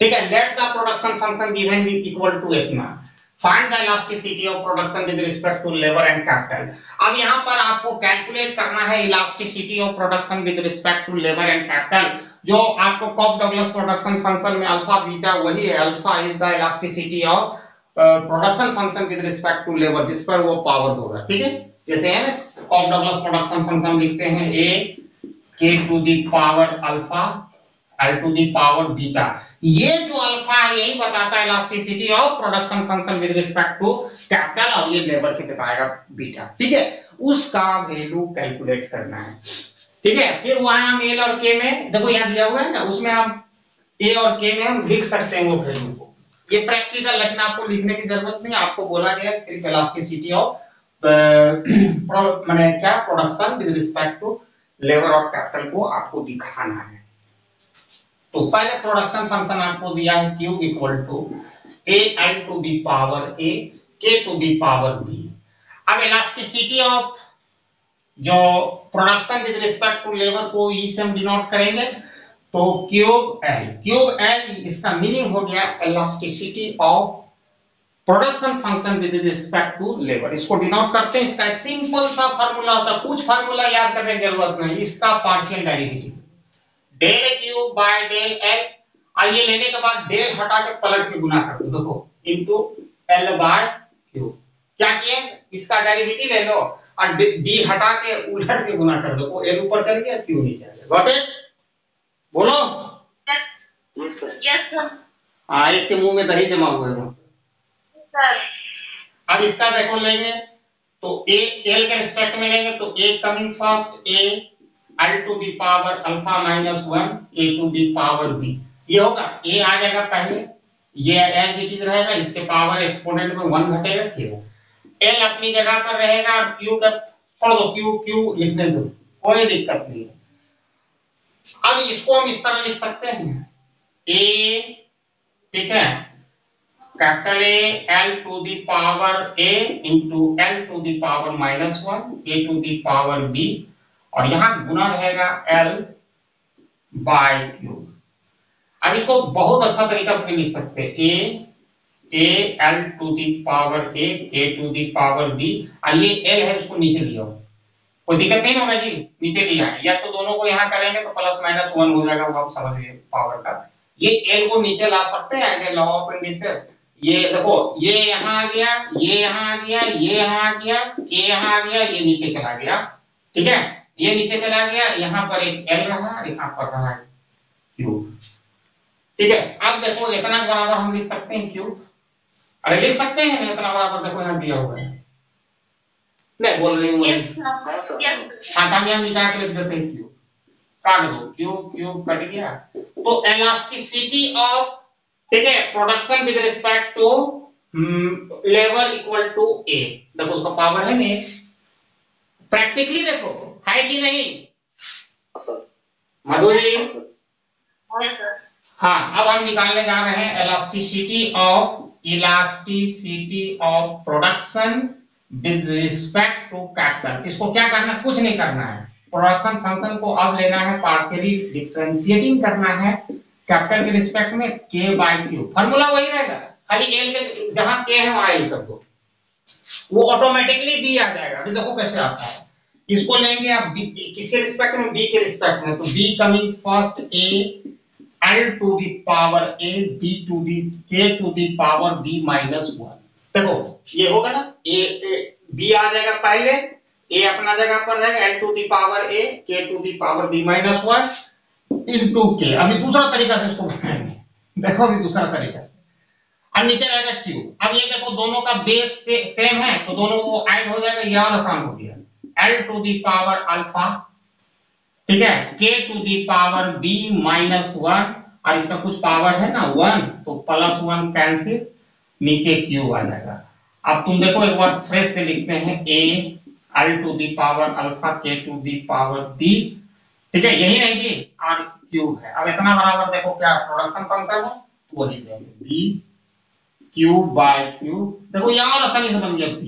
ठीक है, let the production function given with equal to F marks, find the elasticity of production with respect to labour and capital. अब यहाँ पर आपको calculate करना है elasticity of production with respect to labour and capital. जो आपको Cobb Douglas production function में alpha beta वही है, alpha is the elasticity of production function with respect to labour जिस पर वो पावर होगा। ठीक है, जैसे है ना कॉब डगलस प्रोडक्शन फंक्शन लिखते हैं A K to the power alpha L to the power beta. ये जो अल्फा है यही बताता है elasticity of production function with respect to capital और ये लेबर के बताएगा बीटा। ठीक है, उसका वैल्यू कैलकुलेट करना है। ठीक है, फिर वहां हम एल और के में देखो यहां दिया हुआ है ना, उसमें हम ए और के में हम लिख सकते हैं वो वैल्यू को। ये प्रैक्टिकल लिखना, आपको लिखने की जरूरत नहीं, आपको बोला गया सिर्फ इलास्टिसिटी ऑफ माने क्या production with respect to labour और कैपिटल को आपको दिखाना है। तो पहले प्रोडक्शन फंक्शन आपको दिया है q equal to a l to the power a k to the power b। अब इलास्टिसिटी ऑफ जो production with respect to labour को e से हम डिनोट करेंगे तो क्यूब l इसका मीनिंग हो गया elasticity of production function with respect to labour. इसको डिनोट करते हैं, इसका एक सिंपल सा फार्मूला होता है, कुछ फार्मूला याद करने की जरूरत नहीं, इसका partial derivative del Q by del L. और ये लेने के बाद डेल हटा के पलट के गुना कर दो, देखो इनटू एल बाय क्यू। क्या किए, इसका डेरिवेटिव ले लो और डी हटा के उलट के गुना कर दो, वो एल ऊपर चल गया क्यू नीचे आ गया। Got it? बोलो यस सर। Yes sir. हां, एक के मुंह में दही जमा हुआ है सर। अब इसका देखो लेंगे तो ए एल के रिस्पेक्ट में लेंगे तो A coming first A l to the power alpha minus 1 a to the power b। ये होगा a आ जाएगा पहले, ये एज इट इज रहेगा, इसके पावर एक्सपोनेंट में 1 घटेगा k। l अपनी जगह पर रहेगा और q का छोड़ दो, q लिखने दो, कोई दिक्कत नहीं है। अब इसको हम इस तरह लिख सकते हैं a, ठीक है, capital A l to the power a into l to the power minus 1 a to the power b और यहां गुना रहेगा L बाय Q। अब इसको बहुत अच्छा तरीका से लिख सकते हैं A A L to the power A A to the power B और ये L है उसको नीचे लिया, कोई दिक्कत नहीं होगा जी, नीचे लिया या तो दोनों को यहाँ करेंगे तो प्लस माइनस 1 हो जाएगा, वो आप समझ लिए पावर का। ये L को नीचे ला सकते हैं as a law of indices. ये देखो ये यहाँ आ गया, ये यहाँ आ गया, ये यहाँ आ गया, ये यहाँ आ गया, ये नीचे चला गया। ठीक है, ये नीचे चला गया, यहाँ पर एक एल रहा और यहाँ पर रहा है क्यू। ठीक है, अब देखो इतना बराबर हम लिख सकते हैं क्यू, अरे लिख सकते हैं इतना बराबर, देखो यहाँ दिया हुआ है, नहीं बोल रही हूँ, हम मिटा के लिख देते हैं क्यू, काट दो क्यू क्यू कट गया। तो इलास्टिसिटी ऑफ, ठीक है, production with respect to labour equal to A, देखो उसका पावर है ना, प्रैक्टिकली देखो है कि नहीं सर मधु जी? हाँ, अब हम निकालने जा रहे हैं elasticity of production with respect to capital. इसको क्या करना, कुछ नहीं करना है, प्रोडक्शन फंक्शन को अब लेना है पार्शियली डिफरेंशिएटिंग करना है कैपिटल के रिस्पेक्ट में k बाय क्यू। फार्मूला वही रहेगा, खाली एल के जहां k है वहां एल कर दो, वो ऑटोमेटिकली b आ जाएगा। अभी देखो कैसे आता है, इसको लेंगे आप b किसके रिस्पेक्ट में, b के रिस्पेक्ट में, तो b coming first a l to the power a b to the k to the power b minus 1। देखो ये होगा ना, a b आ जाएगा पहले, a अपना जगह पर रहेगा l to the power a k to the power b minus 1 into k। अभी दूसरा तरीका से इसको बनाएंगे, देखो अभी दूसरा तरीका से, अब नीचे रहेगा q। अब ये देखो दोनों का बेस सेम है तो दोनों को ऐड हो जाएगा, ये और आसान हो गया l to the power alpha, ठीक है, k to the power b minus 1 और इसका कुछ पावर है ना 1 तो प्लस 1 कैंसिल, नीचे q आ जाएगा। अब तुम देखो एक बार फ्रेश से लिखते हैं a l to the power alpha k to the power b, ठीक है, यही रहेगी और q है। अब इतना बराबर देखो क्या प्रोडक्शन फंक्शन है तो वो लिख देंगे b q बाय q। देखो यहाँ आसानी से बन गया b।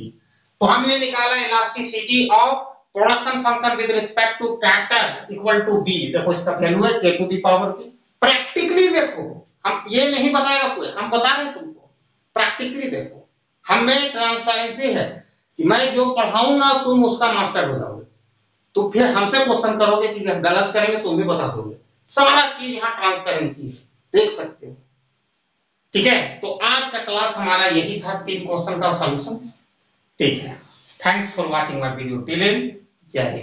तो हमने निकाला elasticity of production function with respect to capital equal to b, देखो इसका वैल्यू है k to the power b। Practically देखो हम ये नहीं बताएगा कोई, हम बता रहे तुमको प्रैक्टिकली। देखो हमें ट्रांसपेरेंसी है कि मैं जो पढ़ाऊंगा तुम उसका मास्टर हो जाओगे, तो फिर हमसे क्वेश्चन करोगे कि हम गलत करेंगे तुम भी बता दोगे। सारा चीज यहाँ ट्रांसपेरेंसी देख सकते हो। ठीक है, तो आज का क्लास हमारा यही था, 3 क्वेश्चन का सॉल्यूशन। ठीक है, thanks for watching my video till end. जय हिंद।